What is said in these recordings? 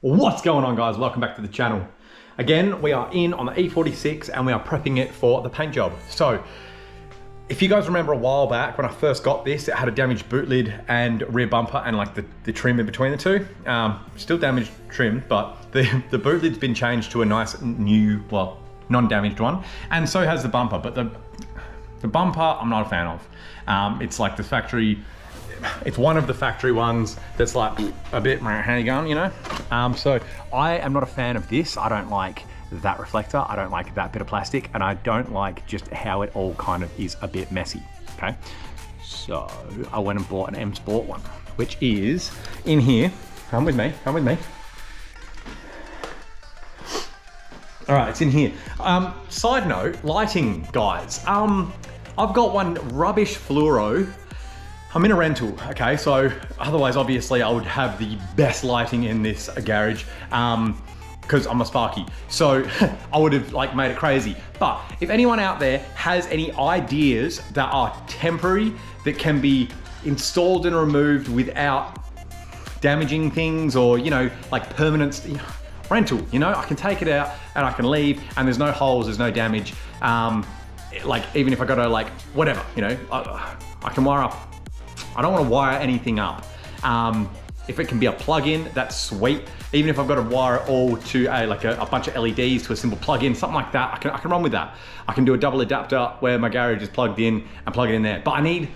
What's going on, guys? Welcome back to the channel. Again, we are in on the E46 and we are prepping it for the paint job. So if you guys remember a while back when I first got this, it had a damaged boot lid and rear bumper and like the trim in between the two. Still damaged trim, but the boot lid's been changed to a nice new, well, non-damaged one, and so has the bumper. But the bumper I'm not a fan of. It's like the factory. It's one of the factory ones that's like a bit, how you going, you know? So I am not a fan of this. I don't like that reflector. I don't like that bit of plastic, and I don't like just how it all kind of is a bit messy, okay? So I went and bought an M Sport one, which is in here. Come with me, come with me. All right, it's in here. Side note, lighting, guys. I've got one rubbish fluoro. I'm in a rental, okay? So otherwise, obviously, I would have the best lighting in this garage because I'm a Sparky. So I would have like made it crazy. But if anyone out there has any ideas that are temporary, that can be installed and removed without damaging things, or, you know, like permanent, you know, rental, you know, I can take it out and I can leave and there's no holes, there's no damage. Like, even if I gotta like, whatever, you know, I can wire up. I don't want to wire anything up. If it can be a plug-in, that's sweet. Even if I've got to wire it all to a bunch of LEDs to a simple plug-in, something like that, I can run with that. I can do a double adapter where my garage is plugged in and plug it in there. But I need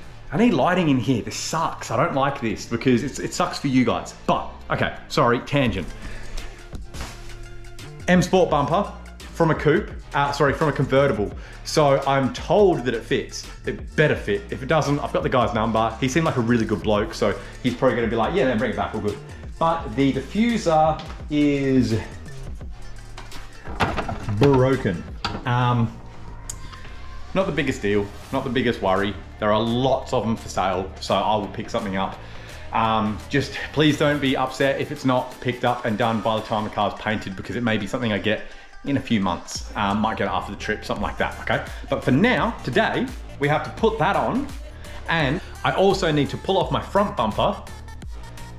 lighting in here. This sucks. I don't like this because it sucks for you guys. But okay, sorry, tangent. M Sport bumper from a coupe. From a convertible. So I'm told that it fits. It better fit. If it doesn't, I've got the guy's number. He seemed like a really good bloke, so he's probably gonna be like, yeah, then bring it back, all good. But the diffuser is broken. Not the biggest deal, not the biggest worry. There are lots of them for sale, so I will pick something up. Just please don't be upset if it's not picked up and done by the time the car's painted, because it may be something I get in a few months. Might get it after the trip, something like that, okay? But for now, today, we have to put that on, and I also need to pull off my front bumper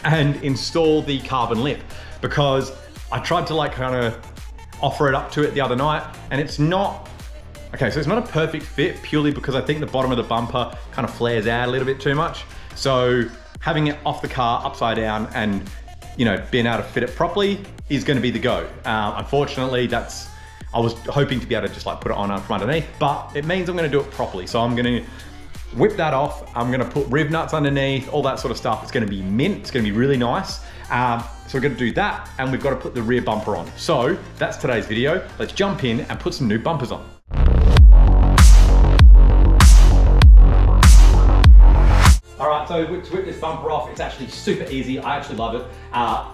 and install the carbon lip, because I tried to like kind of offer it up to it the other night, and it's not, okay, so it's not a perfect fit purely because I think the bottom of the bumper kind of flares out a little bit too much. So having it off the car upside down and, you know, being able to fit it properly is going to be the go. Unfortunately, I was hoping to be able to just like put it on from underneath, but it means I'm going to do it properly. So I'm going to whip that off. I'm going to put rib nuts underneath, all that sort of stuff. It's going to be mint. It's going to be really nice. So we're going to do that, and we've got to put the rear bumper on. So that's today's video. Let's jump in and put some new bumpers on. So to whip this bumper off, it's actually super easy. I actually love it.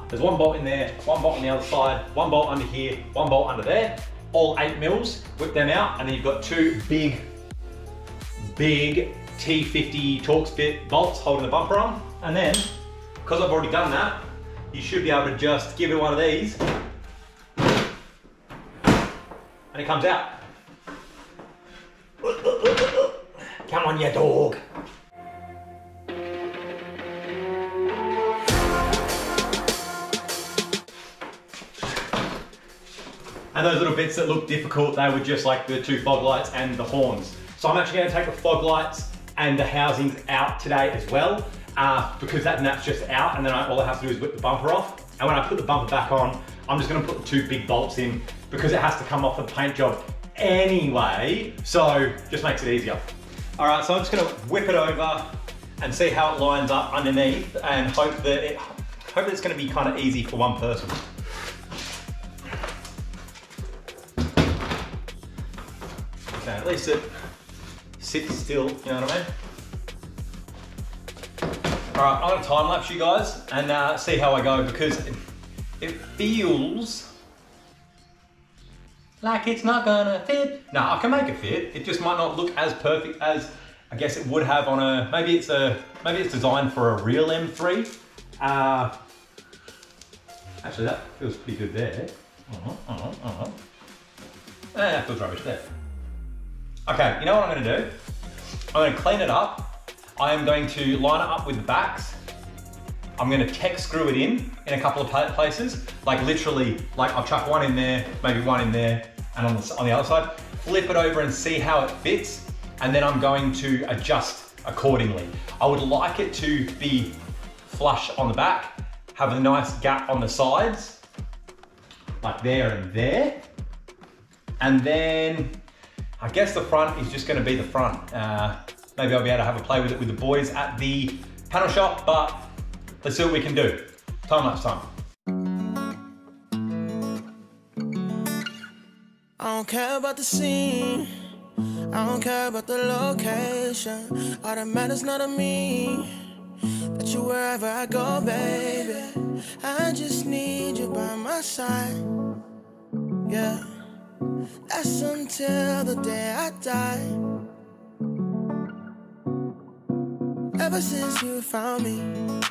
There's one bolt in there, one bolt on the other side, one bolt under here, one bolt under there, all 8mm, whip them out, and then you've got two big T50 Torx bit bolts holding the bumper on. And then, because I've already done that, you should be able to just give it one of these, and it comes out. Come on, you dog. And those little bits that look difficult, they were just like the two fog lights and the horns. So I'm actually gonna take the fog lights and the housings out today as well, because that nap's just out, and then all I have to do is whip the bumper off. And when I put the bumper back on, I'm just gonna put the two big bolts in, because it has to come off the paint job anyway, so just makes it easier. All right, so I'm just gonna whip it over and see how it lines up underneath, and hope that it's gonna be kind of easy for one person. At least it sits still, you know what I mean? All right, I'm gonna time lapse you guys and see how I go, because it feels like it's not gonna fit. No, I can make it fit. It just might not look as perfect as I guess it would have on a, maybe it's designed for a real M3. Actually, that feels pretty good there. That feels rubbish there. Okay, you know what I'm gonna do? I'm gonna clean it up. I am going to line it up with the backs, I'm gonna tech screw it in a couple of places, like literally, like I'll chuck one in there, maybe one in there, and on the other side, flip it over and see how it fits, and then I'm going to adjust accordingly. I would like it to be flush on the back, have a nice gap on the sides, like there and there, and then I guess the front is just gonna be the front. Maybe I'll be able to have a play with it with the boys at the panel shop, but let's see what we can do. Time-lapse time. I don't care about the scene. I don't care about the location. All that matters not to me. That you wherever I go, baby. I just need you by my side. Yeah. That's until the day I die. Ever since you found me,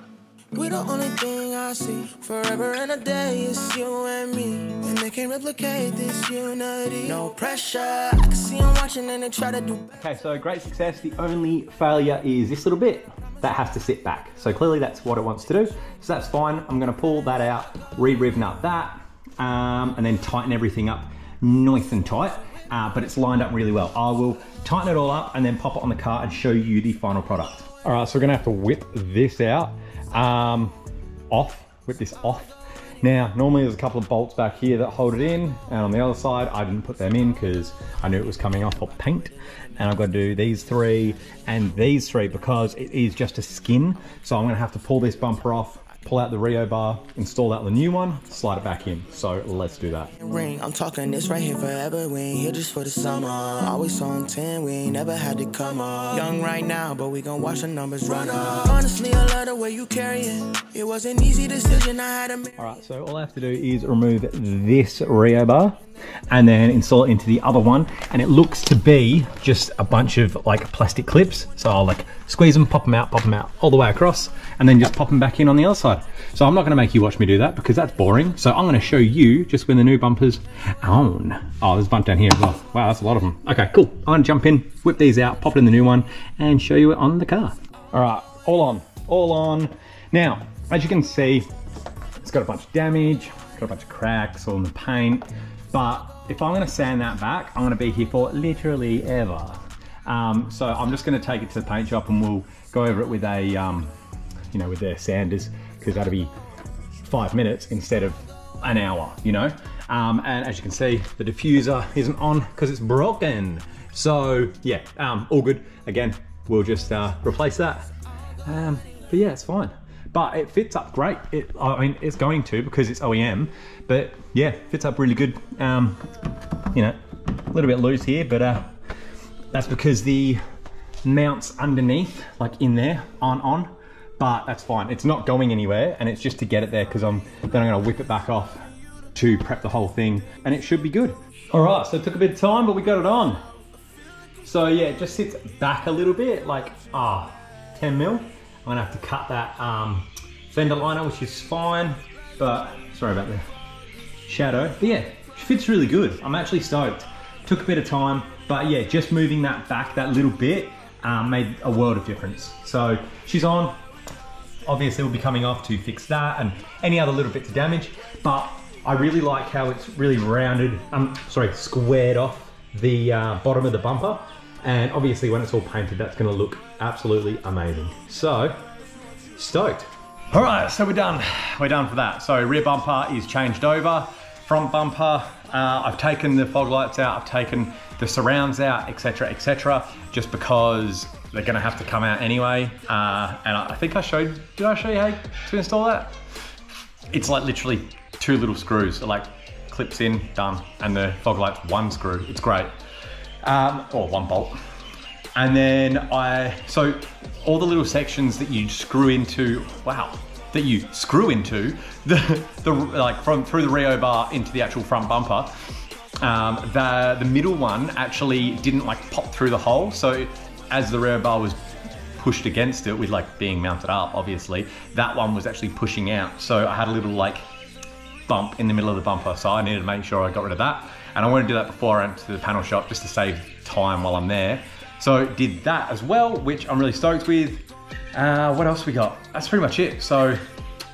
we're the only thing I see. Forever and a day is you and me, and they can't replicate this unity. No pressure, I can see I'm watching and they try to do better. Okay, so great success. The only failure is this little bit that has to sit back. So clearly that's what it wants to do, so that's fine. I'm gonna pull that out, re-ribbon up that, and then tighten everything up nice and tight, but it's lined up really well. I will tighten it all up and then pop it on the car and show you the final product. All right, so we're gonna have to whip this out. Whip this off. Now, normally there's a couple of bolts back here that hold it in, and on the other side, I didn't put them in because I knew it was coming off of paint. And I've got to do these three and these three because it is just a skin. So I'm gonna have to pull this bumper off, pull out the Rio bar, install out the new one, slide it back in. So let's do that. Ring, I'm talking this right here forever. We ain't here just for the summer. Always on 10, we ain't never had to come up. Young right now, but we gon' watch the numbers run up. Honestly, I love the way you carry it. It was an easy decision I had to make. All right, so all I have to do is remove this Rio bar and then install it into the other one. And it looks to be just a bunch of like plastic clips. So I'll like squeeze them, pop them out all the way across, and then just pop them back in on the other side. So I'm not gonna make you watch me do that because that's boring. So I'm gonna show you just when the new bumper's on. Oh, there's a bunch down here as well. Wow, that's a lot of them. Okay, cool. I'm gonna jump in, whip these out, pop it in the new one, and show you it on the car. All right, all on, all on. Now, as you can see, it's got a bunch of damage, got a bunch of cracks all in the paint. But if I'm gonna sand that back, I'm gonna be here for literally ever. So I'm just gonna take it to the paint shop and we'll go over it with a, you know, with their sanders, because that'll be 5 minutes instead of an hour, you know? And as you can see, the diffuser isn't on because it's broken. So yeah, all good. Again, we'll just replace that. But yeah, it's fine. But it fits up great. I mean, it's going to because it's OEM, but yeah, fits up really good. You know, a little bit loose here, but that's because the mounts underneath, like in there, aren't on, but that's fine. It's not going anywhere, and it's just to get it there because then I'm gonna whip it back off to prep the whole thing, and it should be good. All right, so it took a bit of time, but we got it on. So yeah, it just sits back a little bit, like 10 mil. I'm gonna have to cut that fender liner, which is fine, but sorry about the shadow. But yeah, it fits really good. I'm actually stoked. Took a bit of time, but yeah, just moving that back that little bit made a world of difference. So she's on. Obviously, we'll be coming off to fix that and any other little bits of damage, but I really like how it's really rounded, squared off the bottom of the bumper. And obviously when it's all painted, that's gonna look absolutely amazing. So, stoked. All right, so we're done for that. So rear bumper is changed over, front bumper, I've taken the fog lights out, I've taken the surrounds out, et cetera, just because they're gonna have to come out anyway. And I think did I show you how to install that? It's like literally two little screws, like clips in, done, and the fog light's one screw, it's great. Or one bolt. And then so all the little sections that you screw into, the like through the Rio bar into the actual front bumper, the middle one actually didn't like pop through the hole. So as the Rio bar was pushed against it with like being mounted up, obviously, that one was actually pushing out. So I had a little like bump in the middle of the bumper. So I needed to make sure I got rid of that. And I want to do that before I went to the panel shop just to save time while I'm there. So did that as well, which I'm really stoked with. What else we got? That's pretty much it. So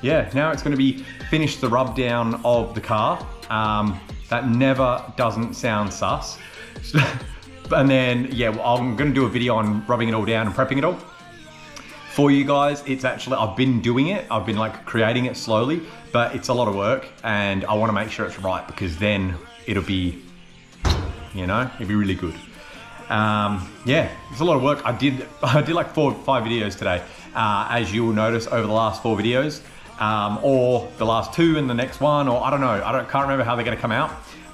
yeah, now it's gonna be finish the rub down of the car. That never doesn't sound sus. And then, yeah, I'm gonna do a video on rubbing it all down and prepping it all for you guys. It's actually, I've been doing it. I've been like creating it slowly, but it's a lot of work and I wanna make sure it's right because then it'll be, you know, it'll be really good. Yeah, it's a lot of work. I did like 4 or 5 videos today, as you will notice over the last 4 videos, or the last 2 and the next one, or I don't know, I can't remember how they're gonna come out,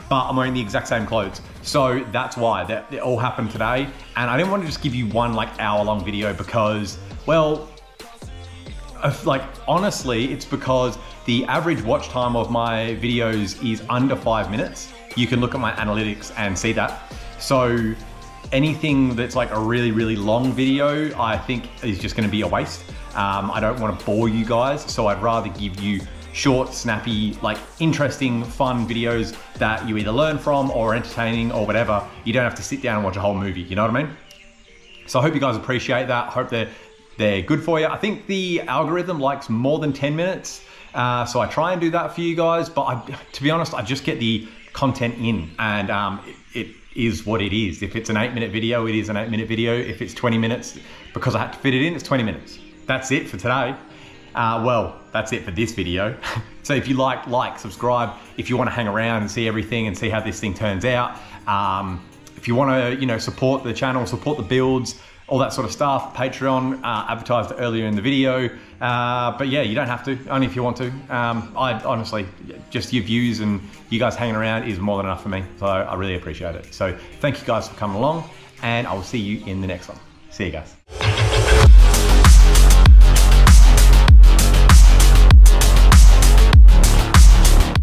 but I'm wearing the exact same clothes. So that's why that it all happened today. And I didn't want to just give you one like hour-long video because, well, like honestly, it's because the average watch time of my videos is under 5 minutes. You can look at my analytics and see that. So anything that's like a really, really long video, I think is just gonna be a waste. I don't wanna bore you guys, so I'd rather give you short, snappy, like interesting, fun videos that you either learn from or entertaining or whatever. You don't have to sit down and watch a whole movie, you know what I mean? So I hope you guys appreciate that. I hope they're good for you. I think the algorithm likes more than 10 minutes. So I try and do that for you guys, but to be honest, I just get the content in and it is what it is. If it's an 8-minute video, it is an 8-minute video. If it's 20 minutes, because I had to fit it in, it's 20 minutes. That's it for today. Well, that's it for this video. So if you like, subscribe. If you want to hang around and see everything and see how this thing turns out. If you want to, you know, support the channel, support the builds, all that sort of stuff, Patreon, advertised earlier in the video. But yeah, you don't have to, only if you want to. I honestly, just your views and you guys hanging around is more than enough for me. So I really appreciate it. So thank you guys for coming along and I will see you in the next one. See you guys.